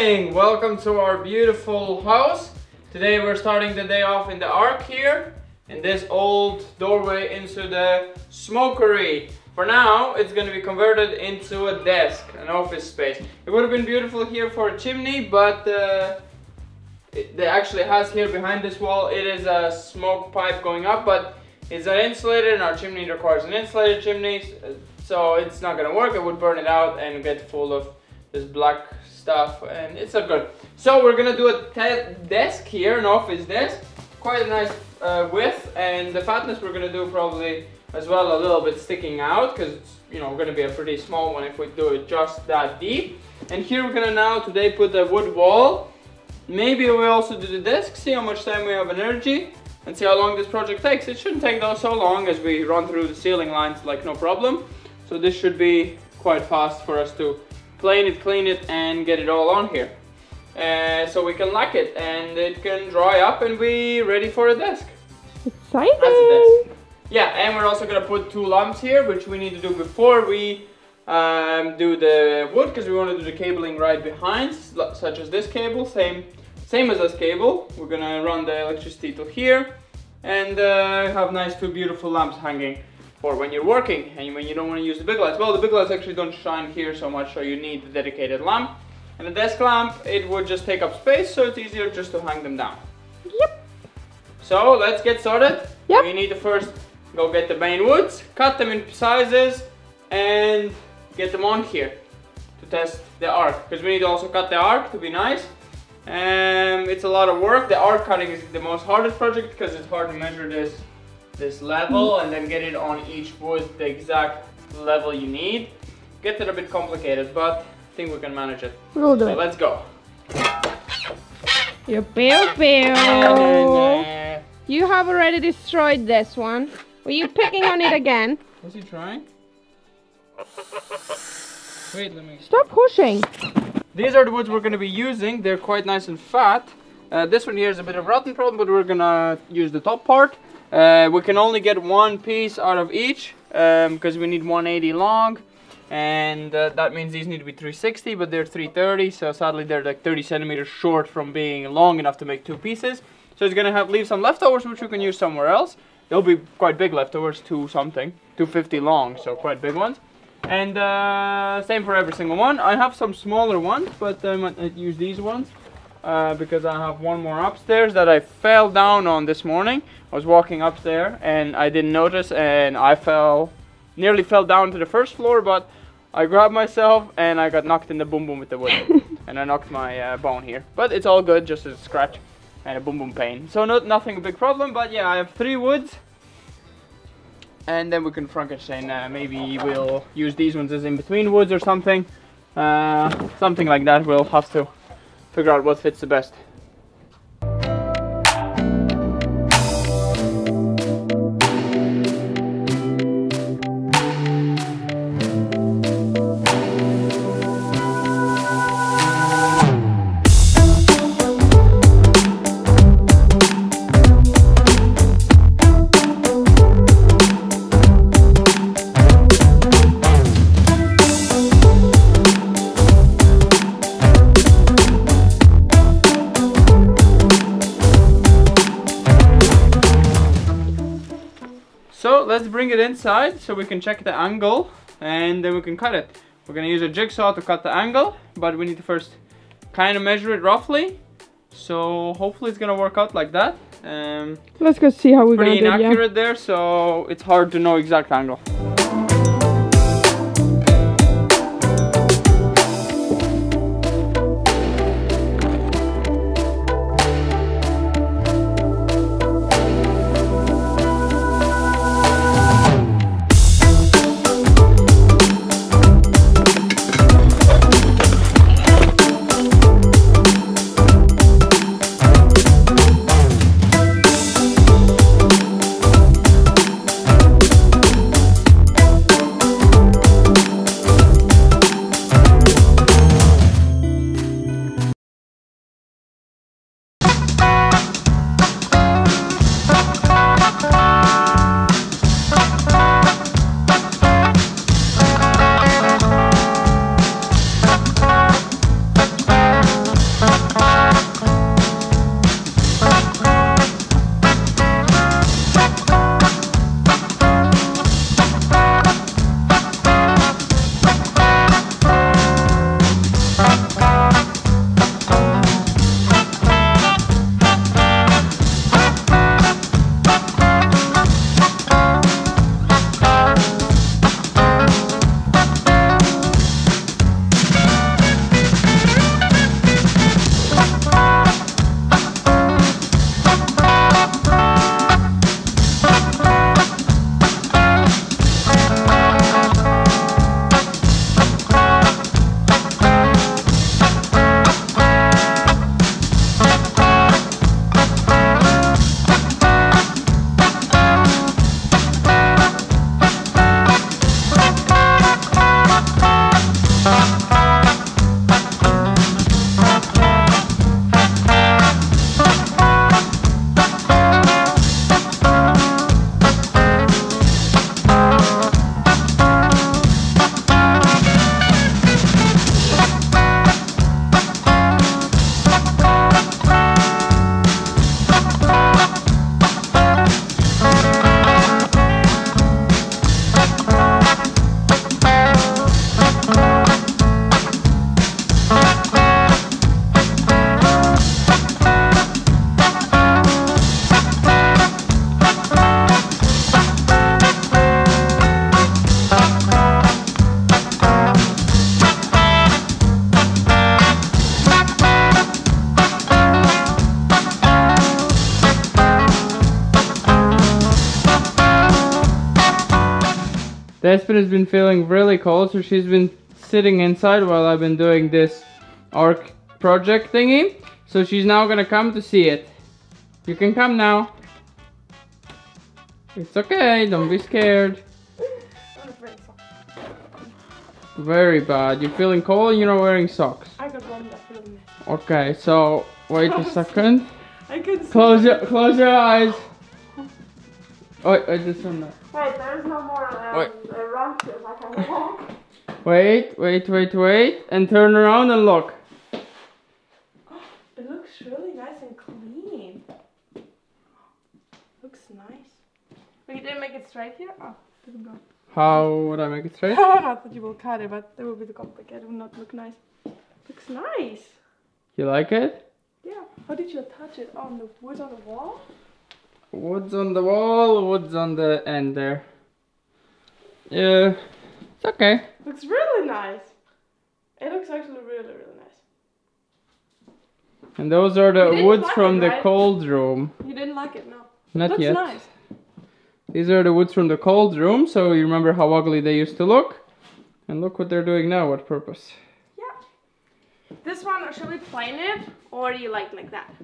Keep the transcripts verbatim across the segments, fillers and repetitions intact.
morning! Welcome to our beautiful house. Today we're starting the day off in the ark here, in this old doorway into the smokery. For now, it's going to be converted into a desk, an office space. It would have been beautiful here for a chimney, but uh, it, they actually has here behind this wall, it is a smoke pipe going up, but it's not insulated and our chimney requires an insulated chimney, so it's not going to work. It would burn it out and get full of this black stuff, and it's not good. So we're gonna do a desk here, an office desk, quite a nice uh, width, and the fatness we're gonna do probably as well a little bit sticking out, because it's, you know, gonna be a pretty small one if we do it just that deep. And here we're gonna now today put a wood wall. Maybe we also do the desk, see how much time we have and energy, and see how long this project takes. It shouldn't take though so long, as we run through the ceiling lines like no problem. So this should be quite fast for us to plane it, clean it, and get it all on here. Uh, so we can lock it and it can dry up and be ready for a desk. Exciting! That's a desk. Yeah, and we're also gonna put two lumps here, which we need to do before we um, do the wood, because we want to do the cabling right behind, such as this cable, same, same as this cable. We're gonna run the electricity to here and uh, have nice two beautiful lamps hanging. Or when you're working and when you don't want to use the big lights. Well, the big lights actually don't shine here so much, so you need a dedicated lamp. And a desk lamp, it would just take up space, so it's easier just to hang them down. Yep. So let's get started. Yep. We need to first go get the main woods, cut them in sizes, and get them on here to test the arc. Because we need to also cut the arc to be nice. Um, it's a lot of work. The arc cutting is the most hardest project because it's hard to measure this. this level and then get it on each wood the exact level you need. Gets it a bit complicated, but I think we can manage it. We'll do so it. Let's go. You pew pew. You have already destroyed this one. Were you picking on it again? Was he trying? Wait, let me... Stop pushing. These are the woods we're going to be using. They're quite nice and fat. Uh, this one here is a bit of rotten problem, but we're going to use the top part. Uh, we can only get one piece out of each because um, we need one eighty long, and uh, that means these need to be three sixty, but they're three thirty, so sadly they're like thirty centimeters short from being long enough to make two pieces. So it's gonna have leave some leftovers which we can use somewhere else. They'll be quite big leftovers, two something, two fifty long, so quite big ones. And uh, same for every single one. I have some smaller ones, but I might not use these ones. Uh, because I have one more upstairs that I fell down on this morning. I was walking up there and I didn't notice, and I fell, nearly fell down to the first floor, but I grabbed myself and I got knocked in the boom boom with the wood, and I knocked my uh, bone here. But it's all good, just a scratch and a boom boom pain. So not nothing a big problem, but yeah, I have three woods, and then we can Frankenstein. Uh, maybe we'll use these ones as in between woods or something, uh, something like that. We'll have to figure out what fits the best. Let's bring it inside so we can check the angle, and then we can cut it. We're gonna use a jigsaw to cut the angle, but we need to first kind of measure it roughly. So hopefully it's gonna work out like that. Um, Let's go see how we're gonna do it. Pretty inaccurate there, so it's hard to know exact angle. Despina's been feeling really cold, so she's been sitting inside while I've been doing this arc project thingy. So she's now gonna come to see it. You can come now. It's okay, don't be scared. Very bad. You're feeling cold and you're not wearing socks. I got one that feeling. Okay, so wait a second. I can see. Close your close your eyes. Wait, wait, this one. Wait, there's no more um, around here. I can walk. Wait, wait, wait, wait, and turn around and look. It looks really nice and clean. Looks nice. Wait, you didn't make it straight here? Oh, it didn't go. How would I make it straight? I thought you will cut it, but it will be too complicated. It will not look nice. Looks nice. You like it? Yeah. How did you attach it? On the wood on the wall? Wood's on the wall, wood's on the end there. Yeah. It's okay. Looks really nice. It looks actually really, really nice. And those are the woods like from it, the right? cold room. You didn't like it, no? Not looks yet. Nice. These are the woods from the cold room, so you remember how ugly they used to look. And look what they're doing now, what purpose. Yeah. This one, should we plane it, or do you like like that?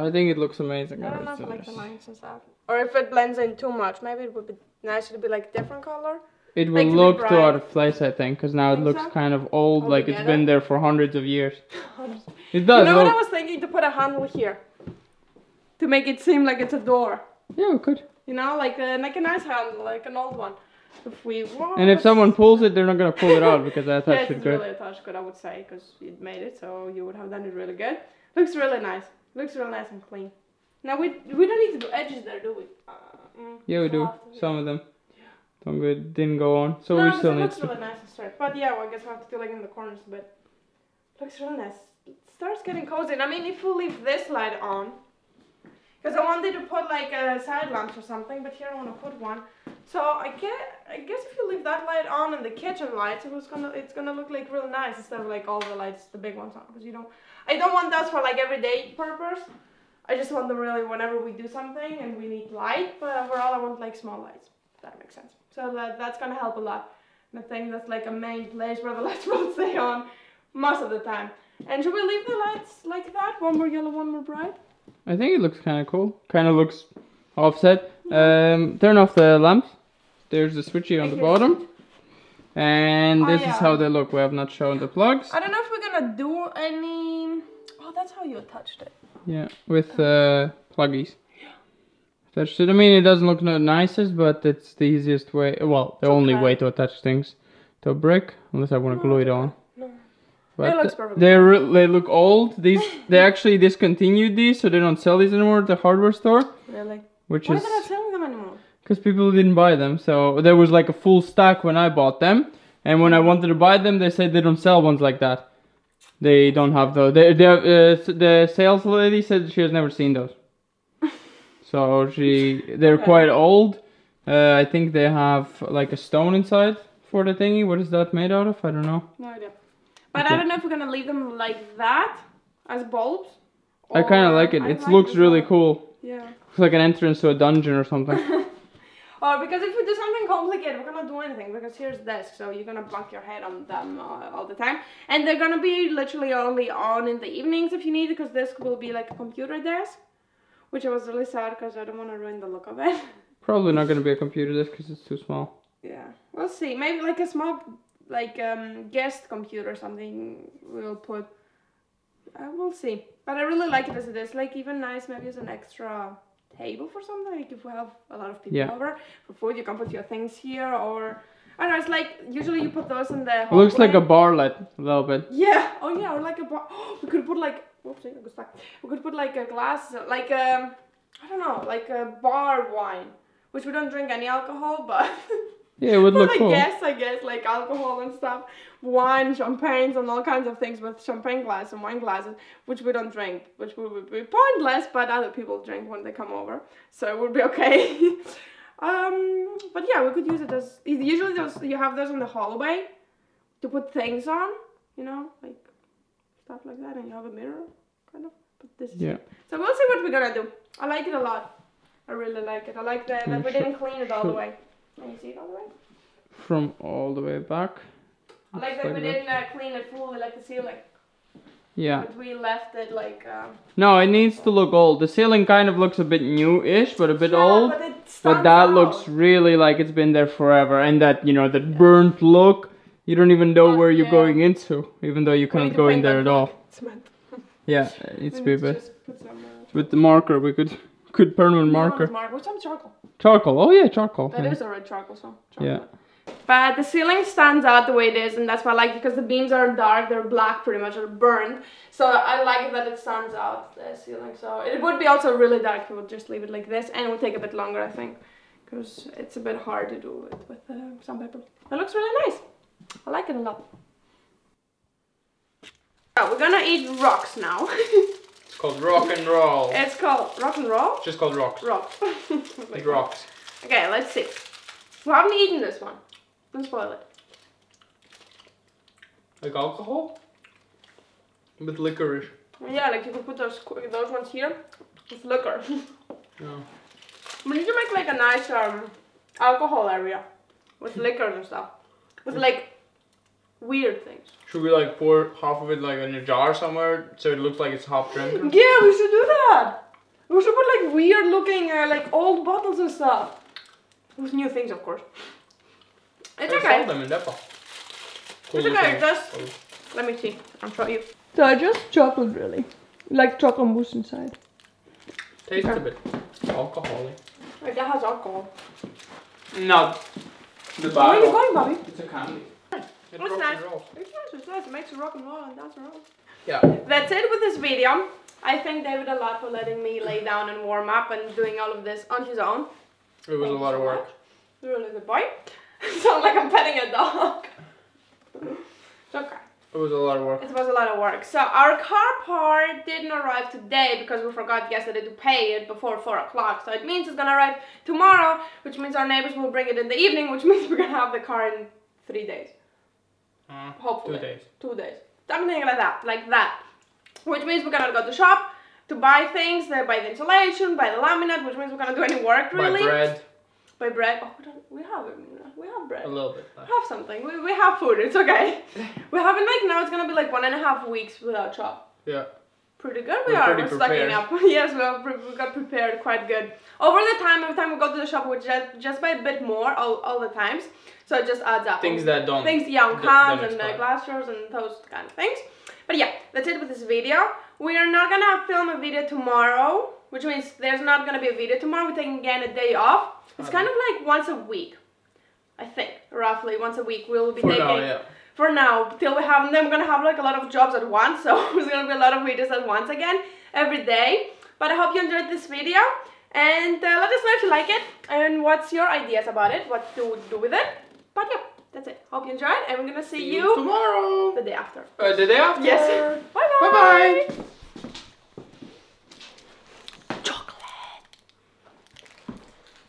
I think it looks amazing. I don't know if I like the lines and stuff. Or if it blends in too much, maybe it would be nice to be like different color. It will like look too out of place, I think, because now it looks so? kind of old, All like together. It's been there for hundreds of years. It does. You know look... what I was thinking? To put a handle here. To make it seem like it's a door. Yeah, we could. You know, like a, like a nice handle, like an old one. If we want. And if someone pulls it, they're not going to pull it out because I attached yes, it good. Yeah, it's really attached good, I would say, because it made it, so you would have done it really good. Looks really nice. Looks really nice and clean. Now, we we don't need to do edges there, do we? Uh, mm, yeah, we do. After. Some of them. Yeah. Some good didn't go on, so no, we still need to. No, it looks really nice and straight. But yeah, well, I guess we have to do like in the corners, but looks really nice. It starts getting cozy. And I mean, if we leave this light on, because I wanted to put like a side lamp or something, but here I want to put one. So I guess, I guess if you leave that light on and the kitchen lights, it was gonna, it's gonna look like real nice instead of like all the lights, the big ones on. Because you don't, I don't want that for like everyday purpose. I just want them really whenever we do something and we need light. But overall, I want like small lights. If that makes sense. So that, that's gonna help a lot. And I think that's like a main place where the lights will stay on most of the time. And should we leave the lights like that? One more yellow, one more bright. I think it looks kind of cool. Kind of looks offset. Um, turn off the lamps. There's the switchy on the bottom. And this oh, yeah. is how they look. We have not shown the plugs. I don't know if we're gonna do any... Oh, that's how you attached it. Yeah, with uh, pluggies. Yeah. Attached it. I mean, it doesn't look the nicest, but it's the easiest way. Well, the it's only okay. way to attach things to a brick. Unless I want to glue it on. But it looks perfect. They they look old. These they actually discontinued these, so they don't sell these anymore at the hardware store. Really? Which Why is, are they not selling them anymore? Because people didn't buy them. So there was like a full stack when I bought them, and when I wanted to buy them, they said they don't sell ones like that. They don't have those. They, they, uh, the sales lady said she has never seen those. So she they're okay. quite old. Uh, I think they have like a stone inside for the thingy. What is that made out of? I don't know. No idea. But okay. I don't know if we're gonna leave them like that, as bulbs. I kind of like it. It like looks really one. cool. Yeah. It's like an entrance to a dungeon or something. Oh, because if we do something complicated, we're gonna do anything. Because here's desk, so you're gonna bump your head on them uh, all the time. And they're gonna be literally only on in the evenings if you need it. Because this will be like a computer desk. Which I was really sad because I don't want to ruin the look of it. Probably not gonna be a computer desk because it's too small. Yeah. We'll see. Maybe like a small... like um guest computer or something we'll put. I will see, but I really like it as it is. Like even nice, maybe as an extra table for something. Like if we have a lot of people yeah. over for food, you can put your things here. Or I don't know, it's like usually you put those in the hallway. It looks like a bar light a little bit. Yeah, oh yeah, or like a bar. Oh, we could put like oops, I got stuck. We could put like a glass, like um I don't know, like a bar wine, which we don't drink any alcohol, but. Yeah, it would look cool. I guess, I guess, like alcohol and stuff, wine, champagnes and all kinds of things with champagne glass and wine glasses, which we don't drink, which would be pointless, but other people drink when they come over, so it would be okay. um, but yeah, we could use it as, usually those, you have those in the hallway to put things on, you know, like stuff like that, and you have a mirror, kind of, but this is yeah. it. So we'll see what we're gonna do. I like it a lot. I really like it. I like that, that we didn't clean it all the way. Can you see it all the way? from all the way back. Like, like that we that. didn't uh, clean it fully, like the ceiling. Yeah. But we left it like... Um, no, it needs to look old. The ceiling kind of looks a bit new-ish, but a bit yeah, old. But, it but that out. looks really like it's been there forever. And that, you know, that yeah. burnt look, you don't even know okay. where you're going into. Even though you can't go in there at all. Yeah, it needs to be a bit. With the marker, we could... Good permanent marker. Mark. What's some charcoal? Charcoal. Oh yeah, charcoal. That yeah. is already charcoal, so charcoal. Yeah. But the ceiling stands out the way it is, and that's why I like it, because the beams are dark, they're black pretty much, or burned. So I like that it stands out, the ceiling. So it would be also really dark if we would just leave it like this, and it would take a bit longer, I think, because it's a bit hard to do it with uh, sandpaper. It looks really nice. I like it a lot. So we're gonna eat rocks now. It's called rock and roll. It's called rock and roll? It's just called rocks. Rocks. Like rocks. Okay, let's see. We haven't eaten this one. Don't spoil it. Like alcohol? A bit licorice. Yeah, like you could put those those ones here with liquor. Yeah. We need to make like a nice um, alcohol area with liquors and stuff. With like weird things. Should we like pour half of it like in a jar somewhere so it looks like it's half drink? Yeah, we should do that. We should put like weird looking uh, like old bottles and stuff. With new things, of course. It's I okay. Them in cool it's okay. Just oh. let me see. I'll show you. So just chocolate really, like chocolate mousse inside. Tastes okay. a bit alcoholic. Wait, that has alcohol. No. The bottle. Where are you going, Bobby? It's a candy. It it's nice. It's nice, it's nice. It makes a rock and roll and dance around. Yeah. That's it with this video. I thank David a lot for letting me lay down and warm up and doing all of this on his own. It was Thanks a lot of work. You're a little boy. Sounds like I'm petting a dog. It's okay. It was a lot of work. It was a lot of work. So our car part didn't arrive today because we forgot yesterday to pay it before four o'clock. So it means it's gonna arrive tomorrow, which means our neighbors will bring it in the evening, which means we're gonna have the car in three days. Mm, Hopefully. Two days. Two days. Something like that. Like that. Which means we're gonna go to the shop to buy things, buy the insulation, buy the laminate, which means we're gonna do any work really. Buy bread. Buy bread. Oh, we have it. We have bread. A little bit. Though. Have something. We, we have food. It's okay. We haven't like now it's gonna be like one and a half weeks without shop. Yeah. Pretty good we we're are. We're stocking up. Yes, we, are, we got prepared quite good. Over the time, every time we go to the shop, we just, just buy a bit more all, all the times. So it just adds up. Things that don't. Things, yeah, on cans and uh, glass jars and those kind of things. But yeah, that's it with this video. We are not gonna film a video tomorrow, which means there's not gonna be a video tomorrow. We're taking again a day off. It's kind of like once a week, I think, roughly once a week we'll be For taking. Now, yeah. For now, till we have them, we're gonna have like a lot of jobs at once, so there's gonna be a lot of videos at once again every day. But I hope you enjoyed this video, and uh, let us know if you like it and what's your ideas about it, what to do with it. But yeah, that's it. Hope you enjoyed, and we're gonna see, see you tomorrow, the day after. Uh, the day after. Yes. Bye bye. Bye bye.